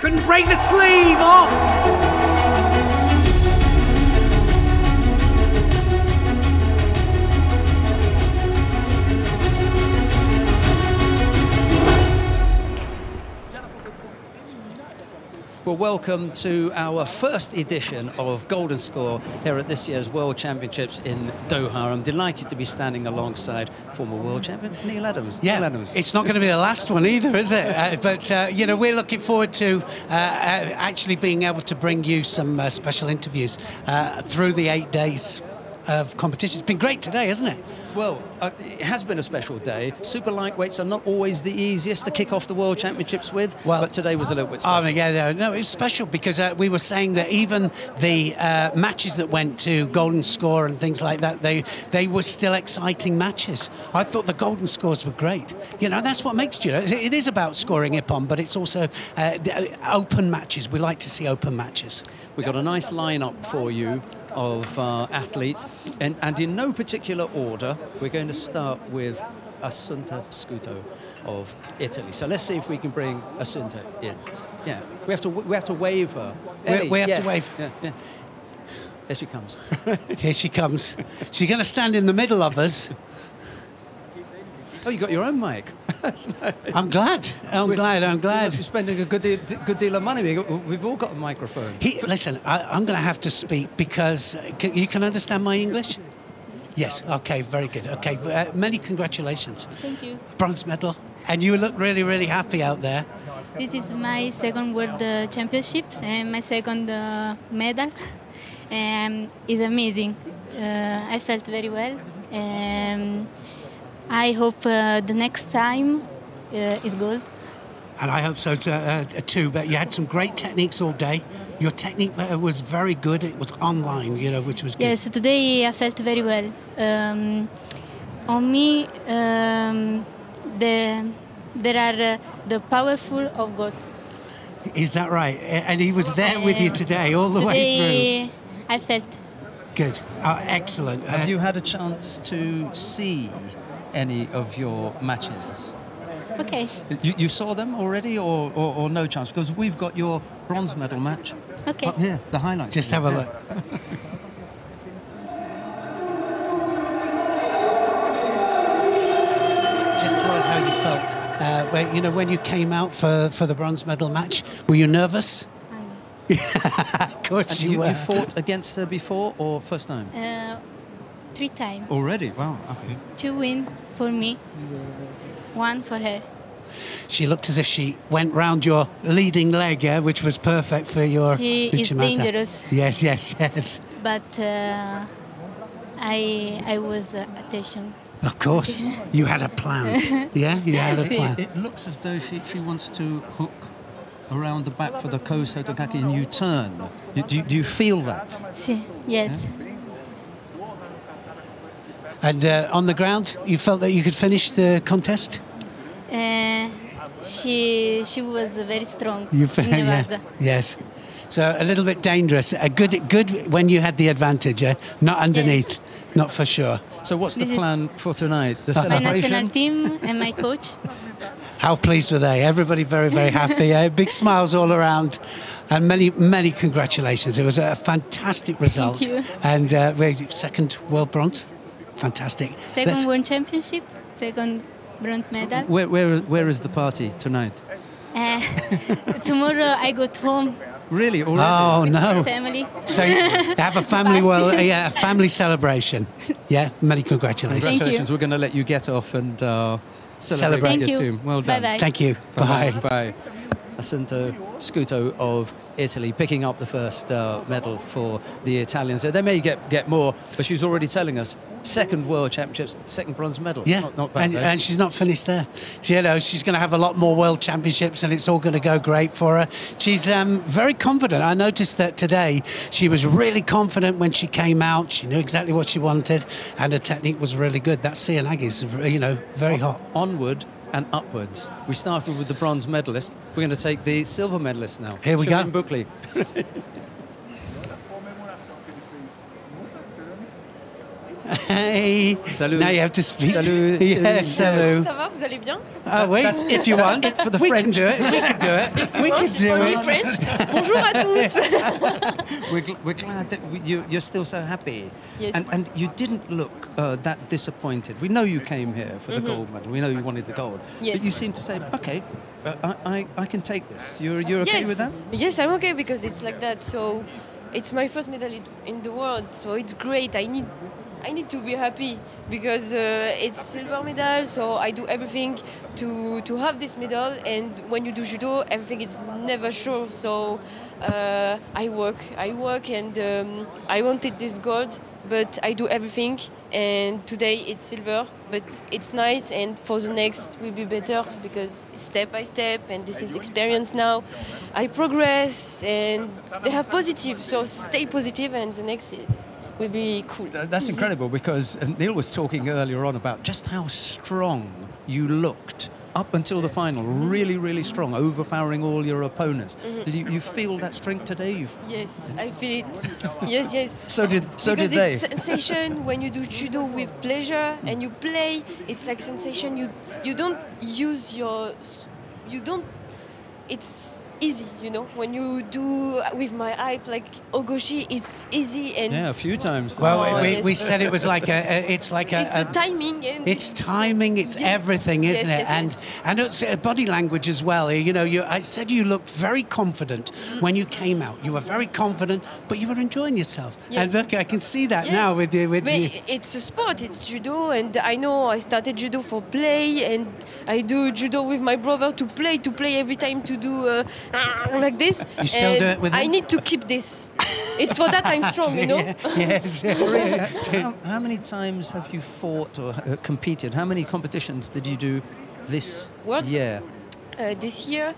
Couldn't break the sleeve off. Well, welcome to our first edition of Golden Score here at this year's World Championships in Doha. I'm delighted to be standing alongside former world champion Neil Adams. Yeah, Neil Adams. It's not going to be the last one either, is it? You know, we're looking forward to actually being able to bring you some special interviews through the 8 days of competition. It's been great today, hasn't it? Well, it has been a special day. Super lightweights are not always the easiest to kick off the World Championships with, well, but today was a little bit special. No, it's special because we were saying that even the matches that went to Golden Score and things like that, they were still exciting matches. I thought the Golden Scores were great. You know, that's what makes judo. It is about scoring Ippon, but it's also open matches. We like to see open matches. We've got a nice lineup for you of athletes, and in no particular order. We're going to start with Assunta Scuto of Italy. So let's see if we can bring Assunta in. Yeah, we have to wave her. Hey, we have to wave. Yeah, yeah. Here she comes. Here she comes. She's going to stand in the middle of us. Oh, you got your own mic. I'm glad. I'm glad. We're spending a good deal of money. We've all got a microphone. Listen, I'm going to have to speak because you can understand my English. Yes. Okay. Very good. Okay. Many congratulations. Thank you. Bronze medal, and you look really, really happy out there. This is my second World Championships and my second medal, and it's amazing. I felt very well. I hope the next time is gold. And I hope so too, but you had some great techniques all day. Your technique was very good. It was online, you know, which was good. Yes, today I felt very well. On me, there are the powerful of God. Is that right? And he was there with you today, all the way through. I felt good. Excellent. Have you had a chance to see any of your matches? Okay. You saw them already, or no chance? Because we've got your bronze medal match. Okay. Up here, the highlights. Just have a look. Just tell us how you felt. You know, when you came out for the bronze medal match, were you nervous? Of course you were. You fought against her before, or first time? 3 times. Already? Wow, okay. 2 wins for me, 1 for her. She looked as if she went round your leading leg, yeah, which was perfect for your Uchimata. She is dangerous. Yes, yes, yes. But I was attention. Of course. You had a plan. Yeah, you had a plan. It looks as though she wants to hook around the back for the Kousatokaki and you turn. Do you feel that? Si. Yes. Yeah? And on the ground, you felt that you could finish the contest? She was very strong. You felt, yeah. Yes. So a little bit dangerous. A good when you had the advantage, eh? Not underneath, yes. Not for sure. So what's the plan for tonight? The celebration? My national team and my coach. How pleased were they? Everybody very, very happy. Big smiles all around. And many, many congratulations. It was a fantastic result. Thank you. And we're second world bronze. Fantastic. Second World Championship, second bronze medal. Where is the party tonight? Tomorrow I go to home. Really? Already? Oh no! Family. So they have a family. Well, yeah, a family celebration. Yeah. Many congratulations. Congratulations. Thank you. We're going to let you get off and celebrate your team. Well done. Bye-bye. Thank you. Bye. Bye. Assunta Scuto of Italy picking up the first medal for the Italians. They may get more, but she's already telling us second World Championships, second bronze medal. Yeah, not bad. And she's not finished there. You know, she's going to have a lot more World Championships, and it's all going to go great for her. She's very confident. I noticed that today. She was really confident when she came out. She knew exactly what she wanted, and her technique was really good. That Cianaggi's, you know, very hot. Onward and upwards. We started with the bronze medalist. We're going to take the silver medalist now. Here we go. Sheldon Bookley. Hey. Salut. Now you have to speak. Salut. Yes, salut. Ça va, vous allez bien? Wait, that's if you want. For the we French. Can do it. We can do it. We can do it. French. Bonjour à tous. We're glad that you're still so happy. Yes. And you didn't look that disappointed. We know you came here for the gold medal. We know you wanted the gold. Yes. But you seem to say, okay, I can take this. You're okay with that? Yes, I'm okay because it's like that. So it's my first medal in the world. So it's great. I need to be happy because it's silver medal, so I do everything to have this medal. And when you do judo, everything is never sure. So I work, and I wanted this gold, but I do everything. And today it's silver, but it's nice. And for the next will be better because step by step, and this is experience now. I progress, and they have positive. So stay positive, and the next is. Would be cool. That's incredible because Neil was talking earlier on about just how strong you looked up until the final. Really, really strong, overpowering all your opponents. Did you feel that strength today? Yes, I feel it. Yes, yes. So did they. It's sensation when you do judo with pleasure and you play. It's like sensation. You don't use your. You don't. It's easy, you know, when you do with my hype, like Ogoshi, it's easy and... Yeah, a few times. Well, we said it was like a... It's like a... It's a timing. And it's timing, it's everything, isn't it? Yes. And it's body language as well. You know, I said you looked very confident when you came out. You were very confident, but you were enjoying yourself. Yes. And look, I can see that now with you. It's a sport, it's judo, and I know I started judo for play, and I do judo with my brother to play every time, to do... like this. You still do it with I need to keep this. It's for that I'm strong, you know? Yes. How many times have you fought or competed? How many competitions did you do this year? This year?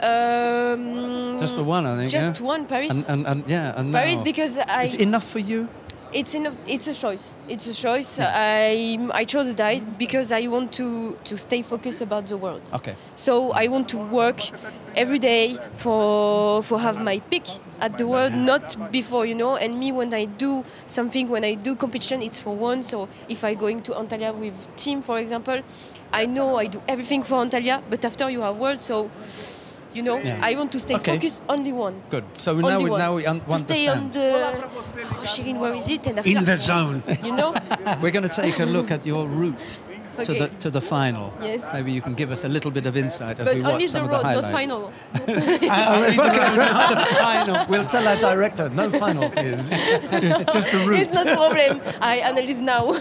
Just the one, I think. Just one, Paris. And Paris now. Because I... Is it enough for you? It's enough. It's a choice. It's a choice. Yeah. I chose that because I want to stay focused about the world. Okay. So I want to work every day for have my peak at the world, not before, you know. And me, when I do something, when I do competition, it's for one. So if I going to Antalya with team, for example, I know I do everything for Antalya, but after you have world, so. You know, I want to stay focused, only one. Good. So now we understand. To stay on the... Oh, Shirin, where is it? And after, in the zone. You know? We're going to take a look at your route to the final. Yes. Maybe you can give us a little bit of insight as we watch some of the highlights. But only the road, not final. I already know the final. We'll tell our director, no final, please. Just the route. It's not a problem. I analyze now.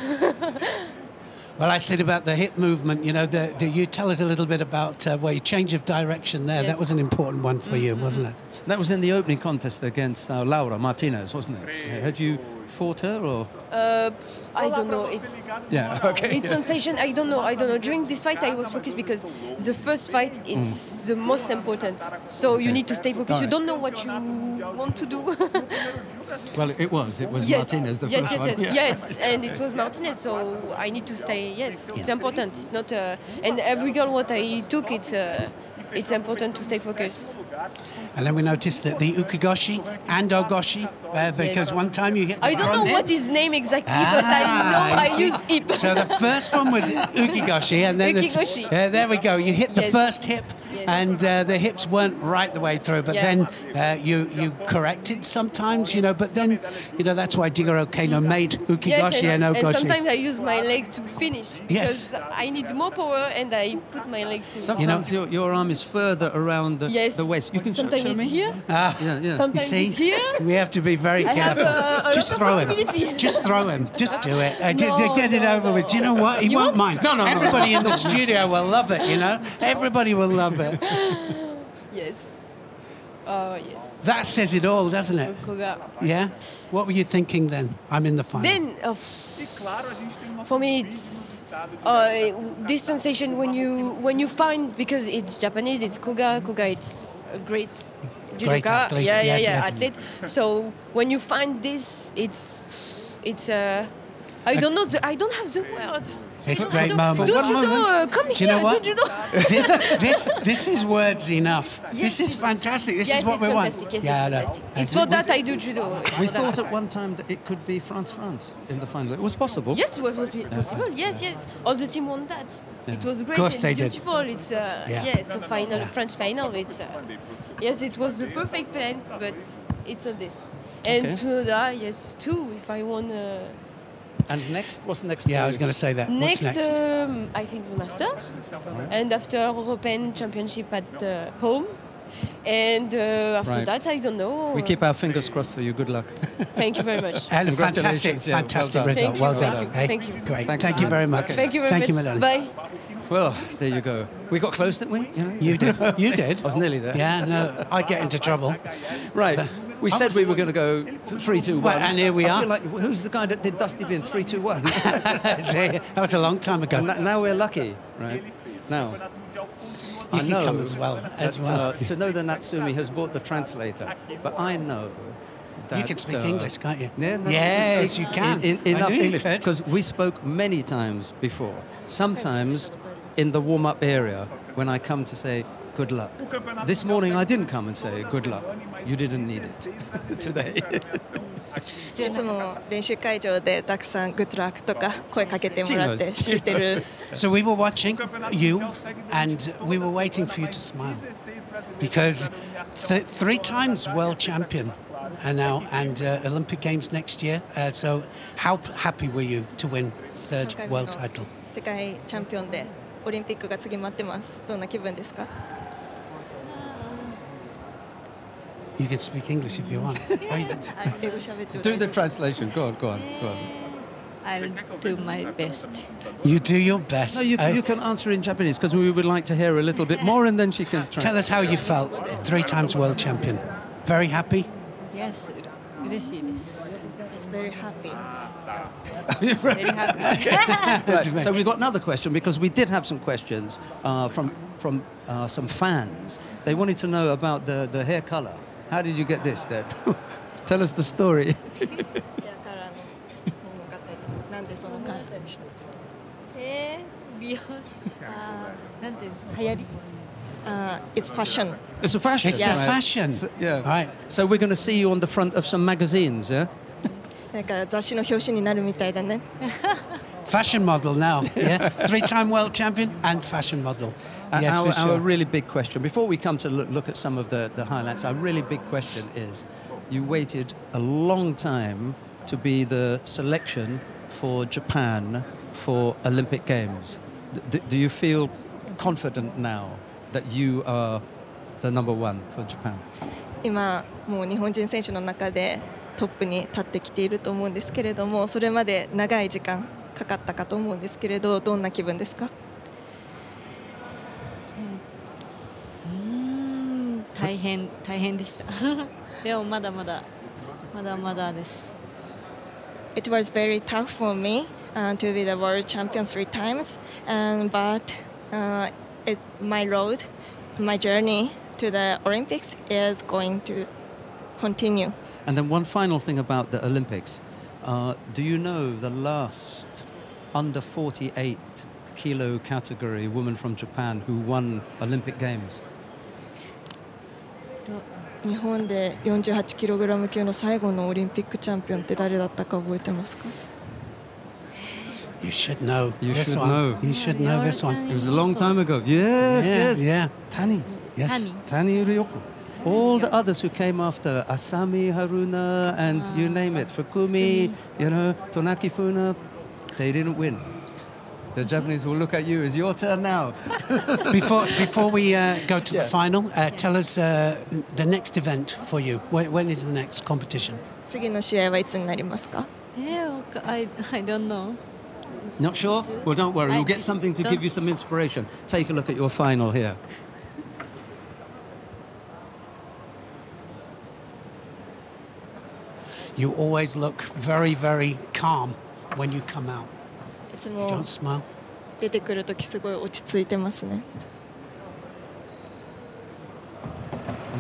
Well, I said about the hip movement, you know, you tell us a little bit about where your change of direction there. That was an important one for you, wasn't it? That was in the opening contest against Laura Martinez, wasn't it? Had you fought her or...? I don't know. It's it's sensation. I don't know. During this fight, I was focused because the first fight is the most important. So you need to stay focused. Right. You don't know what you want to do. Well, it was Martinez the first one. Yes, and it was Martinez. So I need to stay. Yes, it's important. It's not. And every girl what I took, it's important to stay focused. And then we noticed that the Ukigoshi and Ogoshi, because one time you hit the I don't know what his name exactly, but I know I use hip. So the first one was Ukigoshi, and then Ukigoshi. There we go. You hit the first hip, and the hips weren't right the way through, but then you corrected sometimes, you know, but then, you know, that's why Digoro Kano made Ukigoshi and Ogoshi. And sometimes I use my leg to finish, because I need more power, and I put my leg to... Sometimes your arm is further around the waist. You can sometimes show me. Here. Sometimes it's here. We have to be very careful. Just throw him. Just throw him. Just do it. Get it over with. Do you know what? He won't mind. No, no. Everybody in the studio will love it, you know? Everybody will love it. Yes. Yes. That says it all, doesn't it? Yeah? What were you thinking then? I'm in the final. Then, for me, it's this sensation when you find, because it's Japanese, it's Koga, it's a great judoka, athlete. So when you find this, it's I don't know. I don't have the words. It's a great moment. Do judo, come here. You know what? Do judo. This is words enough. Yes, this is fantastic. This is what we fantastic. Want. Yes, yeah, it's fantastic. It's for that I do judo. We thought at one time that it could be France in the final. It was possible. Yes, it was possible. Yes, yes. All the team won that. Yeah. It was great and beautiful. Did. It's it's a final, French final. It's yes, it was the perfect plan, but it's not this. And Tsunoda, yes, too. If I won. And next, what's next? Yeah, I was going to say that. Next, I think the Master, and after European Championship at home, and after that, I don't know. We keep our fingers crossed for you. Good luck. Thank you very much. And fantastic, fantastic result. Well done. Thank you. Great. Thank you very much. Thank you very much. Thank you, Madame. Bye. Well, there you go. We got close, didn't we? You know? You did. You did. I was nearly there. Yeah, no, I get into trouble. Right. We said we were going to go 3-2-1. Well, and here we are. I feel like, who's the guy that did Dusty Bin 3-2-1? That was a long time ago. And now we're lucky, right? Now. You I can know come as well. As well. Tsunoda Natsumi has bought the translator, but I know that... You can speak English, can't you? Yeah, no, yes, you can. Enough English, because we spoke many times before. Sometimes in the warm-up area, when I come to say, good luck. This morning I didn't come and say good luck. You didn't need it today. So we were watching you and we were waiting for you to smile because three times world champion and now and Olympic Games next year. So how happy were you to win third world title? You can speak English if you want. Do the translation. Go on. I'll do my best. You do your best. No, you can answer in Japanese because we would like to hear a little bit more and then she can translate. Tell us how you felt. Three times world champion. Very happy? Yes, it's very happy. Very happy. Right, so we've got another question because we did have some questions from some fans. They wanted to know about the hair color. How did you get this, Dad? Tell us the story. It's fashion. It's a fashion. It's the fashion. So, yeah. All right. So we're going to see you on the front of some magazines, yeah? Fashion model now, yeah? Three-time world champion and fashion model. Yes, our really big question, before we come to look at some of the highlights, our really big question is, you waited a long time to be the selection for Japan for Olympic Games. Do you feel confident now that you are the number one for Japan? It was very tough for me to be the world champion 3 times, but my road, my journey to the Olympics is going to continue. And then one final thing about the Olympics. Do you know the last under 48 kilo category woman from Japan who won Olympic Games? You should know. You should know this one. It was a long time ago. Yes. Tani. Yes. Tani Ryoko. All the others who came after, Asami, Haruna, and you name it, Fukumi, you know, Tonaki Funa, they didn't win. The Japanese will look at you. It's your turn now. Before we go to the final, tell us the next event for you. When is the next competition? I don't know. Not sure? Well, don't worry. We'll get something to give you some inspiration. Take a look at your final here. You always look very, very calm when you come out. You don't smile. And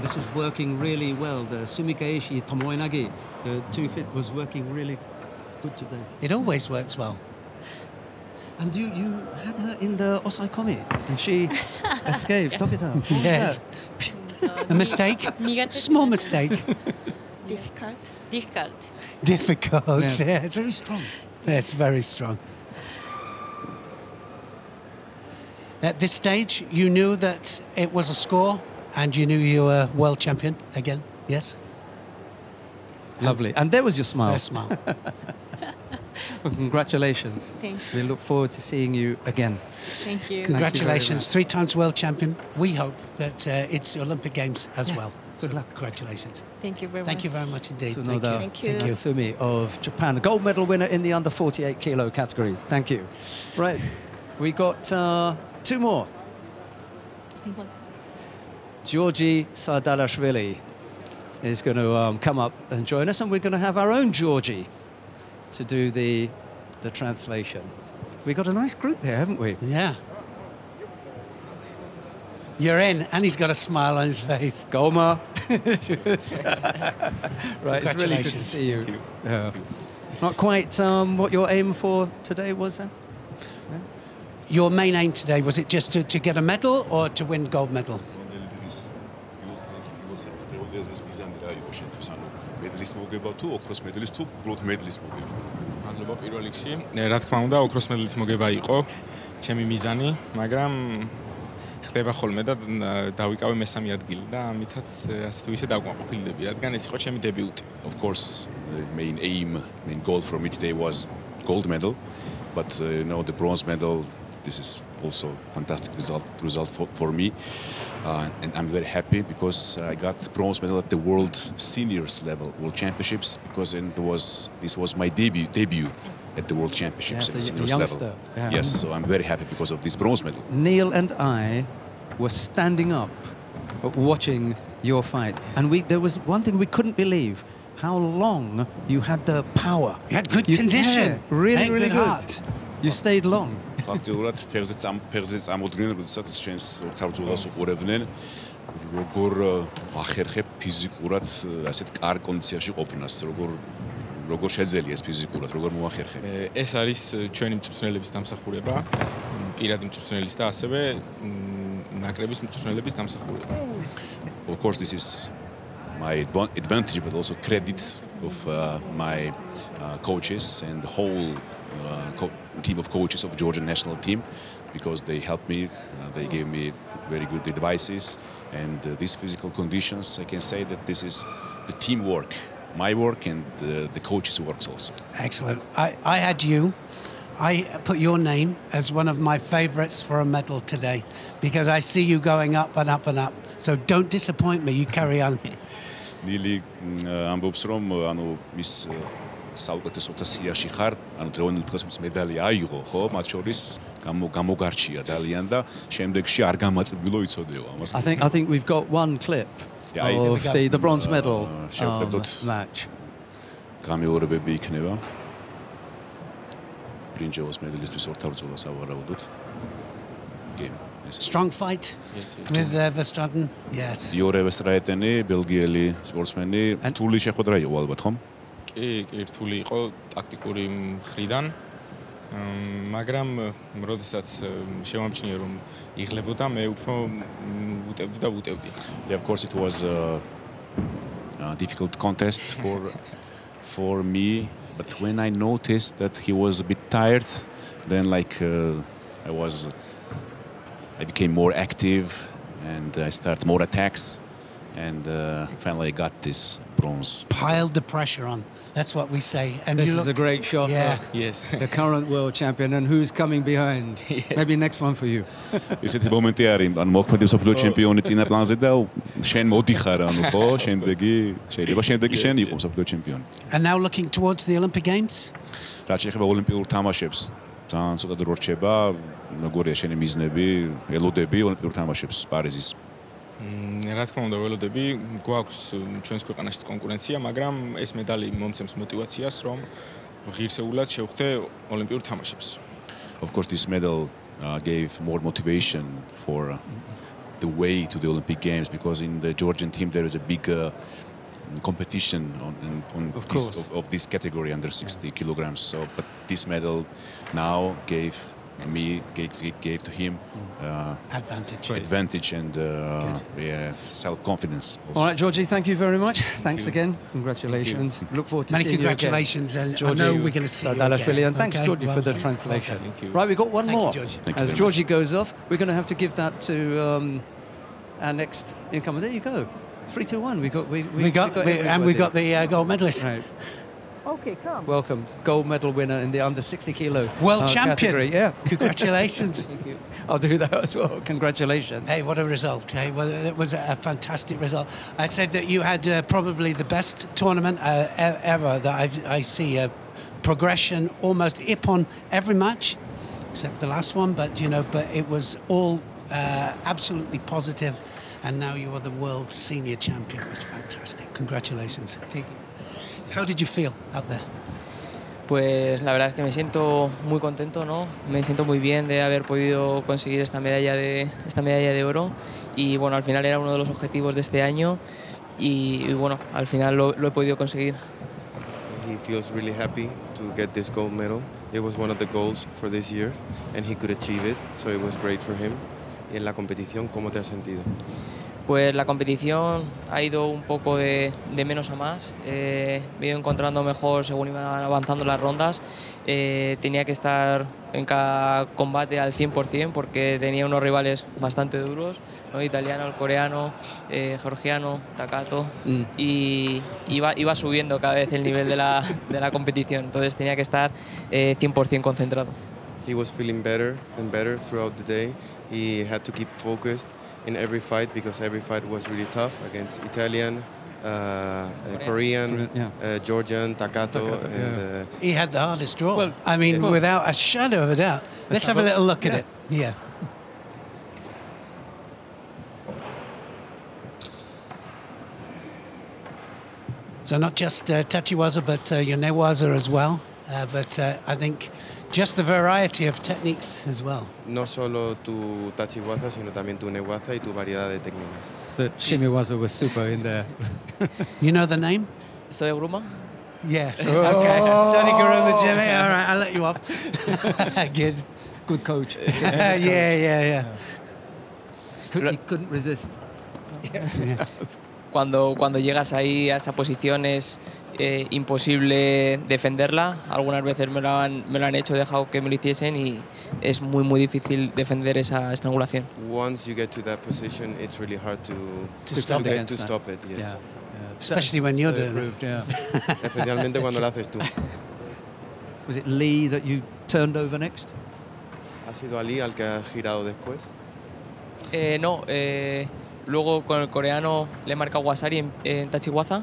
this was working really well. The Sumikaeshi Tomoenage, the two-fit was working really good to them. It always works well. And you had her in the Osaikomi, and she escaped. Tokita. Yes. A mistake? Small mistake. Difficult. Difficult. Difficult, yes. Yes. Very strong. Yes, very strong. At this stage, you knew that it was a score, and you knew you were world champion again, yes? Lovely. And there was your smile. Your smile. Well, congratulations. Thanks. We look forward to seeing you again. Thank you. Congratulations. 3 times world champion. We hope that it's Olympic Games as well. Good luck. Congratulations. Thank you very much. Thank you very much indeed. Tsunoda. Thank you. Yasumi of Japan, the gold medal winner in the under 48 kilo category. Thank you. Right. We got 2 more. Giorgi Sardalashvili is going to come up and join us, and we're going to have our own Giorgi to do the translation. We've got a nice group here, haven't we? Yeah. You're in, and he's got a smile on his face. Goma. Right, it's really good to see you. Thank you. Yeah. Not quite what your aim for today was, then? Yeah. Your main aim today, was it just to get a medal or to win gold medal? Thank you very much. Of course, the main aim, main goal for me today was gold medal, but no, the bronze medal, this is also fantastic result for me. And I'm very happy because I got bronze medal at the World Seniors level, World Championships, because this was my debut at the World Championships at the seniors level. Yeah. Yes, so I'm very happy because of this bronze medal. Neil and I were standing up watching your fight, and there was one thing we couldn't believe: how long you had the power. You had good condition. Yeah, really, really good. Heart. You stayed long. Faktullat perzits amodgnen rudats chens ortarzulas uqorebnen rogor axerxeb fizikurat aset qar konditsieshi qopnas rogor shetzelies fizikurat rogor moaxerxeb es aris chveni mtsurtsunelebis damsakhureba piradi mtsurtsunelis da aseve nakrebis mtsurtsunelebis damsakhureba. Of course, this is my advantage, but also credit of my coaches and the whole team of coaches of Georgian national team, because they helped me, they gave me very good advices, and these physical conditions, I can say that this is the teamwork, my work and the coaches' works also. Excellent. I had you. I put your name as one of my favorites for a medal today, because I see you going up and up and up, so don't disappoint me, you carry on. Nili Ambobsrom, ano Miss საუკეთესო ოტასიაში ხარ, ანუ დროინელ დღესაც მედალი აიღო, ხო? მათ შორის გამოგარჩია ძალიან და შემდეგში არ გამაწებულო იწოდეო ამას. I think we've got one clip of the bronze medal match. გამეორებები იქნება. ბრინჯაოს მედალისთვის ორთავრძოლას ავარაუდოთ. კი. Strong fight with Verstraeten. Yes. Diore Verstraeteni, ბელგიელი სპორტსმენი, თული შეხვედრა იყო ალბათ, ხომ? ერთული იყო ტაქტიკური მხრიდან, მაგრამ როდესაც შევამჩნიე რომ იღლებოდა, მე უფრო ვუტევდი და ვუტევდი. Of course, it was a difficult contest for me, but when I noticed that he was a bit tired, then like I became more active and I started more attacks. And finally I got this bronze. Piled the pressure on. That's what we say. And this is a great shot. Yeah. Yes. The current world champion, and who's coming behind? Yes. Maybe next one for you. Is it the moment here? I'm not quite the world champion. It's in a plan. Zeda. Shen modi kharan. Oh, Shen degi. Shen you become world champion. And now looking towards the Olympic Games. Rachekh ba Olympic Championships. Tan sota dorcheba. Nagoria Shen miznebe. Elodebi Olympic Championships. Paris. Რა თქმა უნდა, ველოდები, გვაქვს ჩვენს ქვეყანაშიც კონკურენცია, მაგრამ ეს მედალი მომცემს მოტივაციას, რომ ღირსეულად შევხვდე ოლიმპიურ თამაშებს. Of course, this medal gave more motivation for the way to the Olympic Games, because in the Georgian team there is a big competition of this category under 60 kilograms. So, but this medal now gave to him advantage and self-confidence. All right, Giorgi, thank you very much. Thanks again. Congratulations. Look forward to seeing you again. Congratulations, and Giorgi, I know we're going to see you again. And thanks, Giorgi, for the translation. Thank you. Right, we've got one more. As Giorgi goes off, we're going to have to give that to our next incomer. There you go. 3-2-1. We got the gold medalist. Right. Okay, come. Welcome, gold medal winner in the under 60 kilo world champion category. Yeah, congratulations. Thank you. I'll do that as well. Congratulations. Hey, what a result! Hey, well, it was a fantastic result. I said that you had probably the best tournament ever. That I see a progression almost Ippon every match, except the last one. But you know, but it was all absolutely positive, and now you are the world senior champion. It was fantastic. Congratulations. Thank you. How did you feel out there? Pues la verdad es que me siento muy contento, ¿no? Me siento muy bien de haber podido conseguir esta medalla de oro y bueno, al final era uno de los objetivos de este año y bueno, al final lo he podido conseguir. He feels really happy to get this gold medal. It was one of the goals for this year and he could achieve it, so it was great for him. Y en la competición, ¿cómo te has sentido? Pues la competición ha ido un poco de menos a más, me he ido encontrando mejor según iban avanzando las rondas, tenía que estar en cada combate al 100% porque tenía unos rivales bastante duros, ¿no? Italiano, el coreano, georgiano, Takato, y iba subiendo cada vez el nivel de la competición, entonces tenía que estar 100% concentrado. He was feeling better and better throughout the day. He had to keep focused in every fight because every fight was really tough against Italian, Korean, Georgian, Takato. And, he had the hardest draw. Well, I mean, without a shadow of a doubt. Let's have a little look at it. Yeah. So not just Tachiwaza, but Yonewaza as well. But I think just the variety of techniques as well. No solo tu Tachiwaza, sino también tu Neuaza y tu variedad de técnicas. The Shimewaza was super in there. You know the name? Soy Garuma. Yes. Oh. Okay. Sonny Garuma, Jimmy. All right, I'll let you off. Good. Good coach. Yeah, yeah. He couldn't resist. Yeah. Cuando llegas ahí a esa posición es imposible defenderla. Algunas veces me lo han hecho, he dejado que me lo hiciesen y es muy muy difícil defender esa estrangulación. Once you get to that position, it's really hard to stop it. Yes. Yeah. Yeah. Especially when you're doing it. Especialmente cuando lo haces tú. Was it Lee that you turned over next? ¿Ha sido Ali al que has girado después? No. Luego con el coreano le marca Wassari en Tachiwaza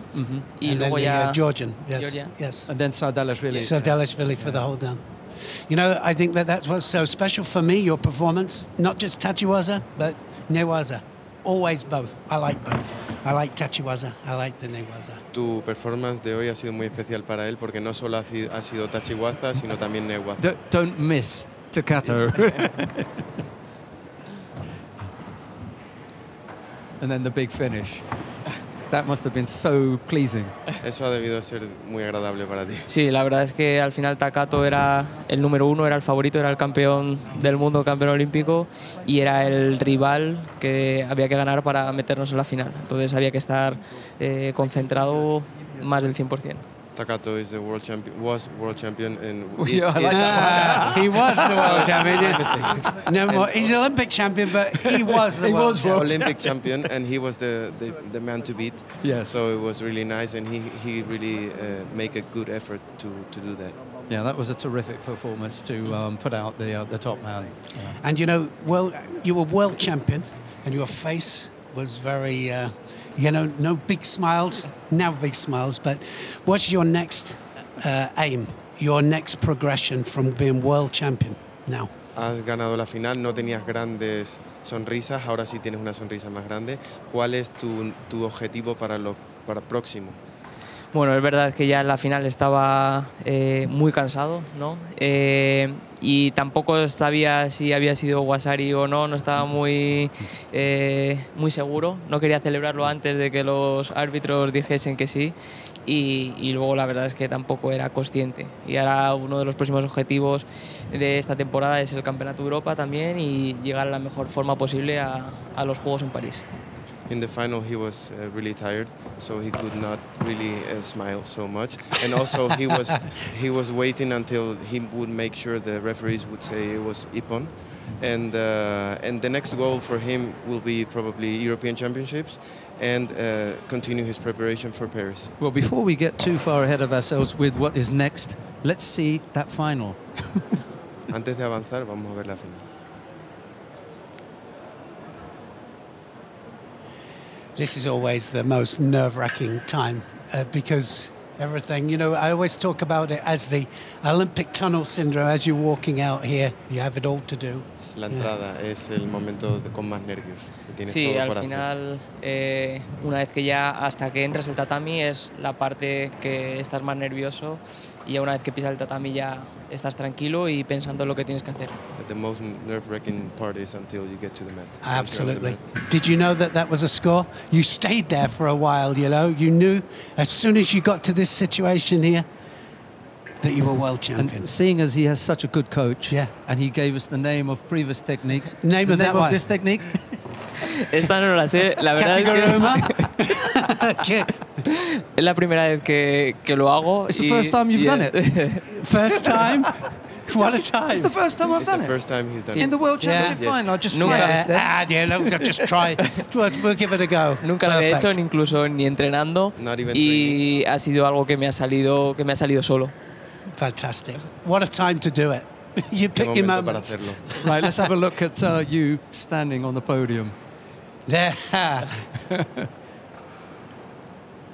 y and luego then ya Georgian, yes, Georgia. Yes. And then Sardalashvili. Sardalashvili for the hold down. You know, I think that was so special for me, your performance, not just Tachiwaza, but Neuaza. Always both. I like both. I like Tachiwaza. I like the Neuaza. Tu performance de hoy ha sido muy especial para él porque no solo ha sido Tachiwaza, sino también Neuaza. Don't miss Takato. And then the big finish. That must have been so pleasing. Eso ha debido ser muy agradable para ti. Sí, la verdad es que al final Takato era el número uno, era el favorito, era el campeón del mundo, campeón olímpico, y era el rival que había que ganar para meternos en la final. Entonces había que estar concentrado más del 100%. Takato is the world champion. Was world champion and he was the world champion. No more. He's an Olympic champion, but he was the Olympic champion, and he was the man to beat. Yes. So it was really nice, and he really made a good effort to do that. Yeah, that was a terrific performance to put out the top man. Yeah. And you know, well, you were world champion, and your face was very. You know, no big smiles, now big smiles, but what's your next aim, your next progression from being world champion now? Has ganado la final, no tenías grandes sonrisas, ahora sí tienes una sonrisa más grande. ¿Cuál es tu objetivo para lo próximo? Bueno, es verdad que ya en la final estaba muy cansado, ¿no? Y tampoco sabía si había sido Wassari o no, no estaba muy seguro. No quería celebrarlo antes de que los árbitros dijesen que sí. Y luego la verdad es que tampoco era consciente. Y ahora uno de los próximos objetivos de esta temporada es el Campeonato de Europa también y llegar a la mejor forma posible a los Juegos en París. In the final, he was really tired, so he could not really smile so much. And also, he was waiting until he would make sure the referees would say it was Ippon. And the next goal for him will be probably European Championships and continue his preparation for Paris. Well, before we get too far ahead of ourselves with what is next, let's see that final. Antes de avanzar, vamos a ver la final. This is always the most nerve-wracking time because everything, you know, I always talk about it as the Olympic tunnel syndrome. As you're walking out here, you have it all to do. La entrada es el momento con más nervios. Sí, al final, una vez que ya hasta que entras el tatami es la parte que estás más nervioso y una vez que pisas el tatami ya estás tranquilo y pensando en lo que tienes que hacer. The most nerve-wracking part is until you get to the mat. Absolutely. Did you know that that was a score? You stayed there for a while, you know. You knew as soon as you got to this situation here that you were world champion. And seeing as he has such a good coach, yeah, and he gave us the name of previous techniques. Name of that one. This technique. Esta no la sé. La verdad es que es la primera vez que lo hago. It's the first time you've done it. First time. What a time! It's the first time I've done it. It's the first time he's done it. In the World Championship final, I'll just try it. Yeah, just try. We'll give it a go. Nunca lo he hecho, incluso ni entrenando. Y ha sido algo que me ha salido solo. Fantastic! What a time to do it. You pick your moments. Right, let's have a look at you standing on the podium. There.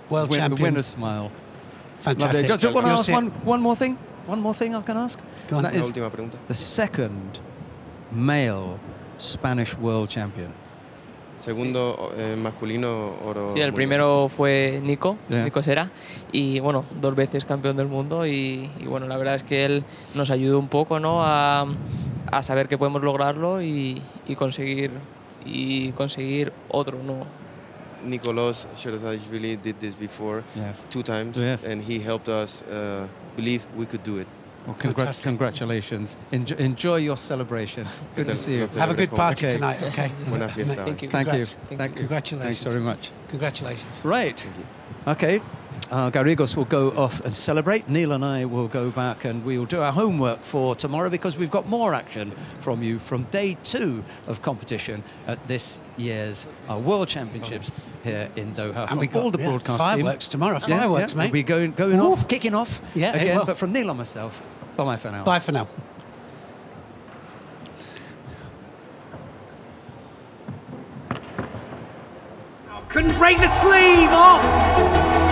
World champion. The winner smile. Fantastic. Just want to ask one more thing. One more thing I can ask. Go on. That is the second male Spanish world champion. Segundo masculino oro. Sí, el primero fue Nico, Nico Serra, y bueno, dos veces campeón del mundo y bueno, la verdad es que él nos ayudó un poco, ¿no? A saber que podemos lograrlo y conseguir otro, ¿no? Nicolas Sardalashvili did this before, two times, and he helped us believe we could do it. Well, congratulations. Enjoy your celebration. Good to see you. Have a good party tonight, okay? Thank you. Thank you. Congratulations. Thanks very much. Congratulations. Right. Thank you. Okay. Garrigos will go off and celebrate. Neil and I will go back and we will do our homework for tomorrow because we've got more action from you from day 2 of competition at this year's World Championships here in Doha. And we got all the broadcast fireworks team. Tomorrow. Fireworks, mate. We'll be going off, kicking off again. But from Neil and myself, bye for now. Bye for now. Couldn't break the sleeve. Oh!